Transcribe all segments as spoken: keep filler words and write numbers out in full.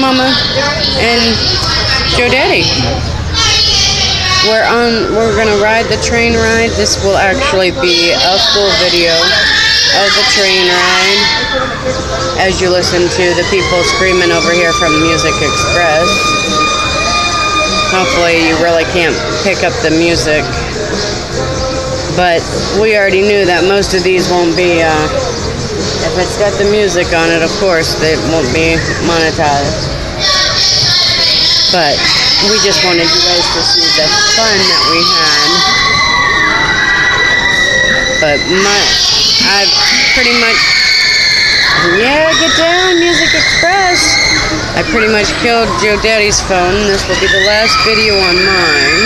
mama and your daddy. We're on, we're gonna ride the train ride. This will actually be a full video of the train ride as you listen to the people screaming over here from Music Express. Hopefully you really can't pick up the music, but we already knew that most of these won't be, uh, if it's got the music on it, of course, they won't be monetized. But we just wanted you guys to see the fun that we had. But my, I've pretty much, yeah, get down, Music Express. I pretty much killed Joe Daddy's phone. This will be the last video on mine.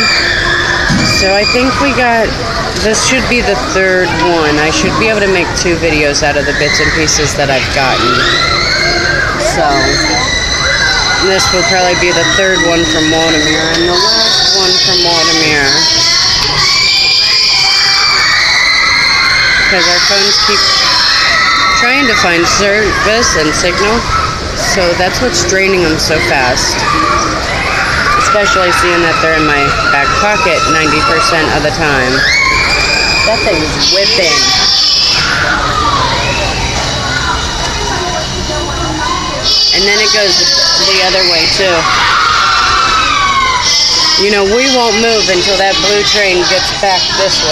So I think we got, this should be the third one. I should be able to make two videos out of the bits and pieces that I've gotten. So this will probably be the third one from Waldameer and the last one from Waldameer, because our phones keep trying to find service and signal, so that's what's draining them so fast, especially seeing that they're in my back pocket ninety percent of the time. That thing's whipping. And then it goes the other way, too. You know, we won't move until that blue train gets back this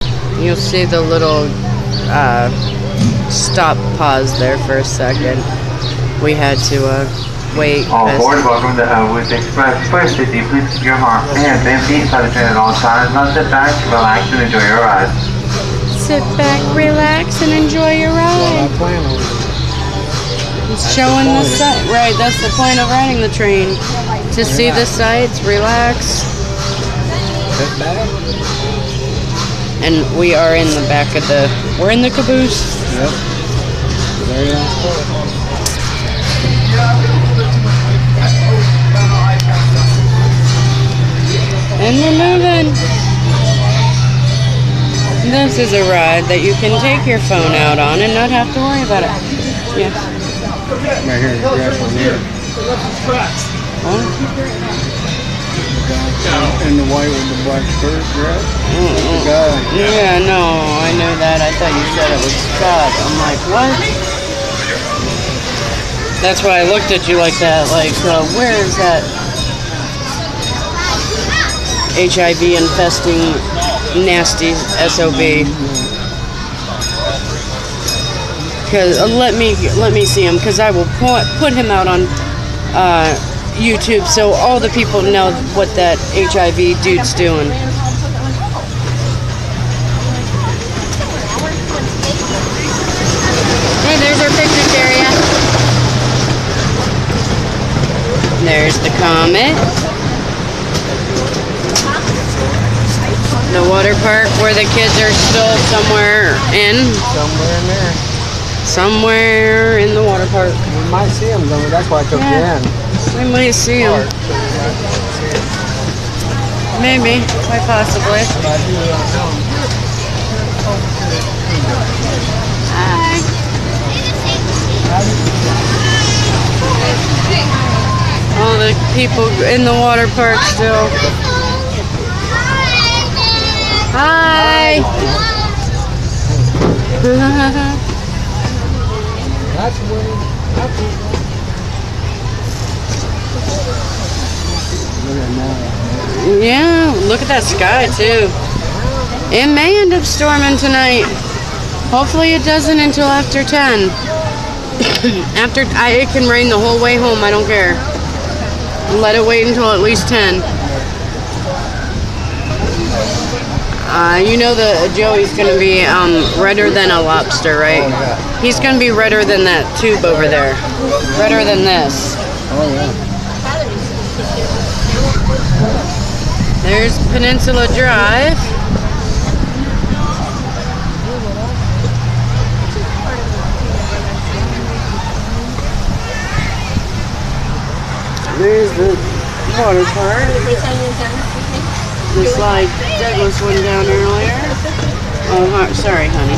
way. You'll see the little uh, stop pause there for a second. We had to uh, wait. All aboard, welcome to uh, Music Express. First, if you please keep your arms and bend feet by the train at all times. Now sit back, relax, and enjoy your ride. Sit back, relax, and enjoy your ride. It's showing the sight. Right, that's the point of riding the train. To see the sights, relax. Sit back. And we are in the back of the, we're in the caboose. Yep. Very nice. And we're moving. This is a ride that you can take your phone out on and not have to worry about it. Yeah. Right here, grab one here. Huh? And the white with the black skirt, right? Mm-hmm. Yeah, no, I know that. I thought you said it was Scott. I'm like, what? That's why I looked at you like that. Like, uh, where is that H I V infesting nasty S O B? Cause uh, let me let me see him, cause I will put put him out on uh, YouTube so all the people know what that H I V dude's doing. Hey, there's our picnic area. There's the comet. The water park where the kids are still somewhere in. Somewhere in there. Somewhere in the water park. We might see them though, that's why I took you in. We might see them. Maybe, quite possibly. Hi. All the people in the water park still. Hi! That's weird. That's weird. Yeah, look at that sky too. It may end up storming tonight. Hopefully it doesn't until after ten. After I, it can rain the whole way home, I don't care. Let it wait until at least ten. Uh, you know the Joey's gonna be um, redder than a lobster, right? Oh, yeah. He's gonna be redder than that tube over there. Redder than this. Oh yeah. There's Peninsula Drive. There's the water park. Just like Douglas went down earlier. Oh, sorry, honey.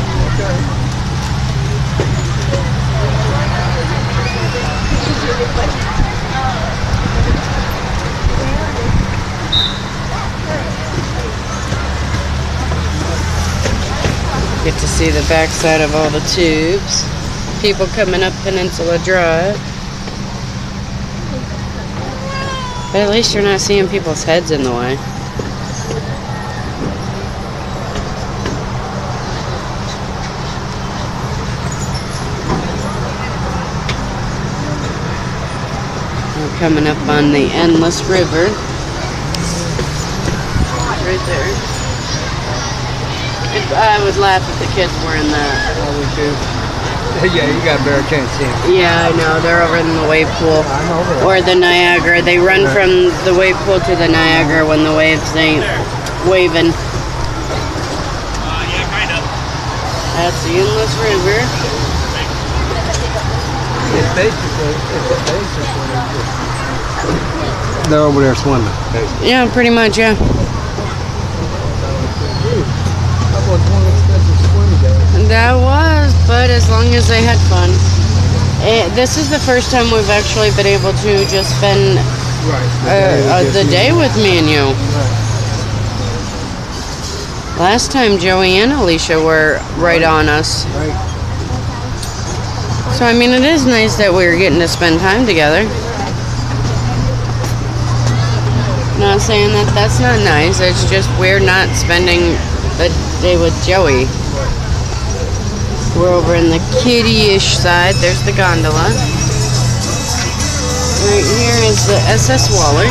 Get to see the backside of all the tubes. People coming up Peninsula Drive. But at least you're not seeing people's heads in the way. We're coming up on the Endless River. Right there. If I would laugh if the kids were in that. I would too. Yeah, you got a better chance seeing. Yeah, I know. They're over in the wave pool. I'm over there. Or the Niagara. They run yeah. from the wave pool to the Niagara when the waves ain't waving. Uh, yeah, kind of. That's the Endless River. It's basically, it's basically. They're over there swimming. Basically. Yeah, pretty much, yeah. That was, but as long as they had fun. It, this is the first time we've actually been able to just spend right, uh, uh, the day with me and you. Right. Last time Joey and Alicia were right, right. on us. Right. So, I mean, it is nice that we were getting to spend time together. Not saying that that's not nice, it's just we're not spending the day with Joey. We're over in the kiddie-ish side. There's the gondola. Right here is the S S Waller.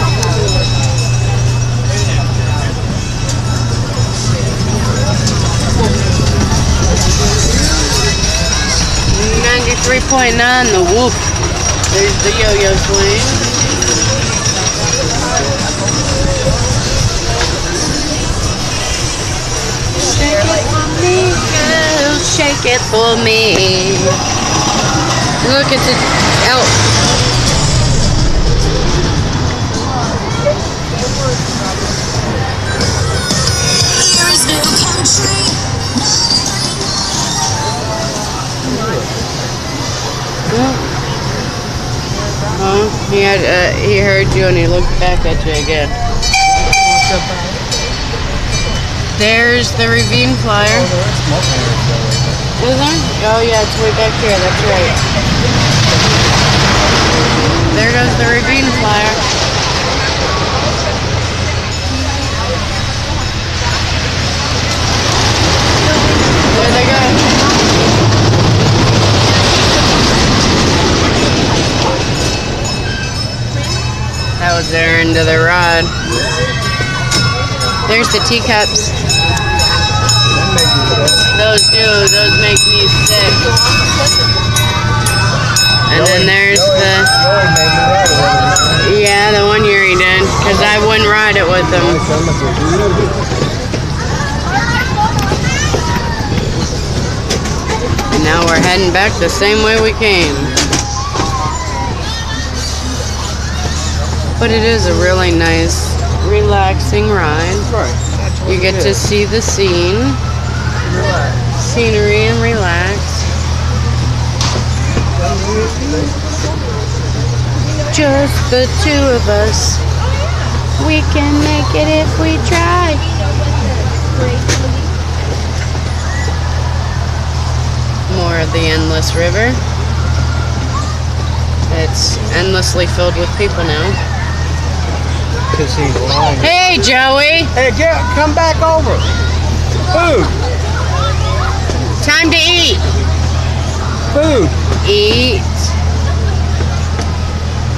ninety-three point nine, the whoop. There's the yo-yo swing. Shake it for me. Look at the elk. There is no country. Oh, he had uh, he heard you and he looked back at you again. There's the ravine flyer. Is there? Oh yeah, it's way back here, that's right. There goes the ravine flyer. There they go. That was their end of the ride. There's the teacups. Those do, those make me sick. And then there's the... Yeah, the one year he did, because I wouldn't ride it with him. And now we're heading back the same way we came. But it is a really nice, relaxing ride. You get to see the scene. Scenery and relax. Just the two of us. We can make it if we try. More of the Endless River. It's endlessly filled with people now. Hey, Joey! Hey, Joe, come back over. Food. Time to eat. Food. Eat.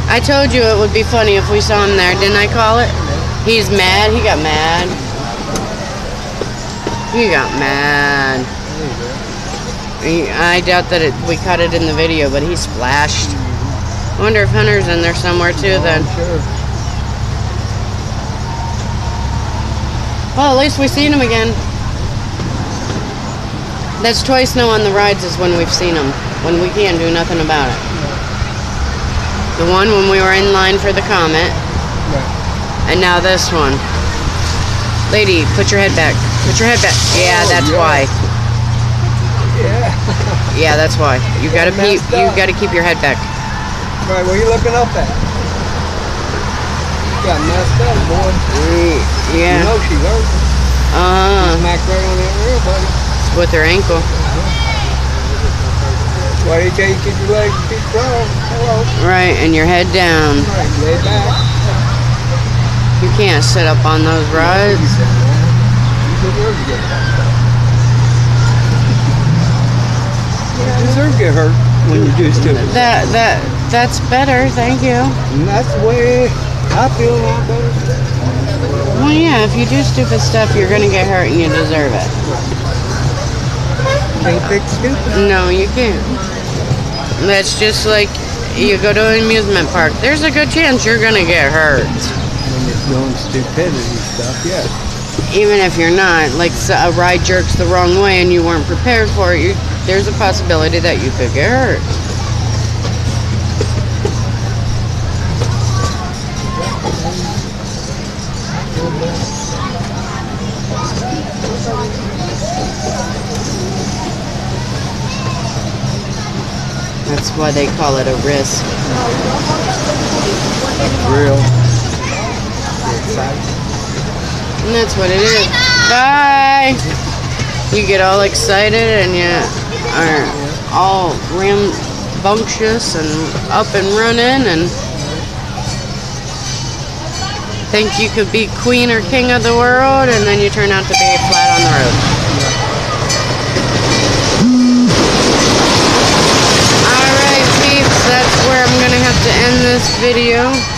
I told you it would be funny if we saw him there, didn't I call it? He's mad. He got mad. He got mad. I doubt that it, we caught it in the video, but he splashed. I wonder if Hunter's in there somewhere too then. Well, at least we seen him again. That's twice now on the rides is when we've seen them, when we can't do nothing about it. The one when we were in line for the comet, and now this one. Lady, put your head back. Put your head back. Yeah, oh, that's yeah. why. Yeah. Yeah, that's why. You gotta keep. You gotta keep your head back. All right. What are you looking up at? You got messed up, boy. Yeah. You know she's hurting. Uh. Smack right on that rear, buddy. It's with her ankle. Why do you can't keep your legs keep going? Hello. Right, and your head down. Right, lay back. You can't sit up on those rides. You deserve to get hurt when you do stupid. That that that's better, thank you. And that's the way I feel now, better. Well, yeah, if you do stupid stuff, you're gonna get hurt, and you deserve it. Can't fix stupid. No, you can't. That's just like you go to an amusement park. There's a good chance you're gonna get hurt. When you're doing stupidity stuff, yeah. Even if you're not, like a ride jerks the wrong way and you weren't prepared for it, you, there's a possibility that you could get hurt. That's why they call it a risk. Real. And that's what it is. Bye! You get all excited and you are all rambunctious and up and running and think you could be queen or king of the world, and then you turn out to be flat on the road. That's where I'm gonna have to end this video.